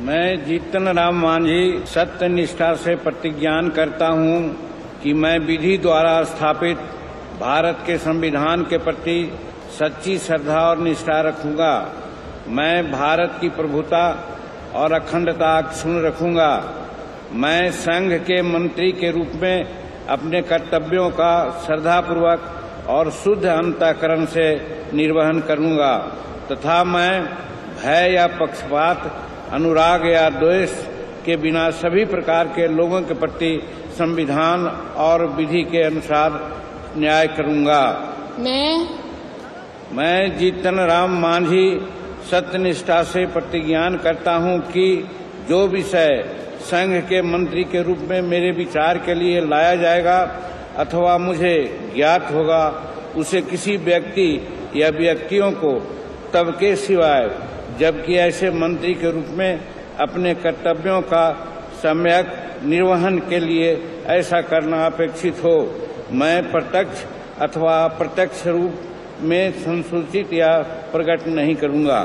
मैं जीतन राम मांझी सत्य निष्ठा से प्रतिज्ञान करता हूं कि मैं विधि द्वारा स्थापित भारत के संविधान के प्रति सच्ची श्रद्धा और निष्ठा रखूंगा। मैं भारत की प्रभुता और अखंडता अक्षुण्ण रखूंगा। मैं संघ के मंत्री के रूप में अपने कर्तव्यों का श्रद्धापूर्वक और शुद्ध अंतःकरण से निर्वहन करूंगा तथा मैं भय या पक्षपात, अनुराग या द्वेष के बिना सभी प्रकार के लोगों के प्रति संविधान और विधि के अनुसार न्याय करूंगा। मैं जीतन राम मांझी सत्यनिष्ठा से प्रतिज्ञान करता हूं कि जो विषय संघ के मंत्री के रूप में मेरे विचार के लिए लाया जाएगा अथवा मुझे ज्ञात होगा, उसे किसी व्यक्ति या व्यक्तियों को तब के सिवाय, जबकि ऐसे मंत्री के रूप में अपने कर्तव्यों का सम्यक निर्वहन के लिए ऐसा करना अपेक्षित हो, मैं प्रत्यक्ष अथवा अप्रत्यक्ष रूप में संसूचित या प्रकट नहीं करूंगा।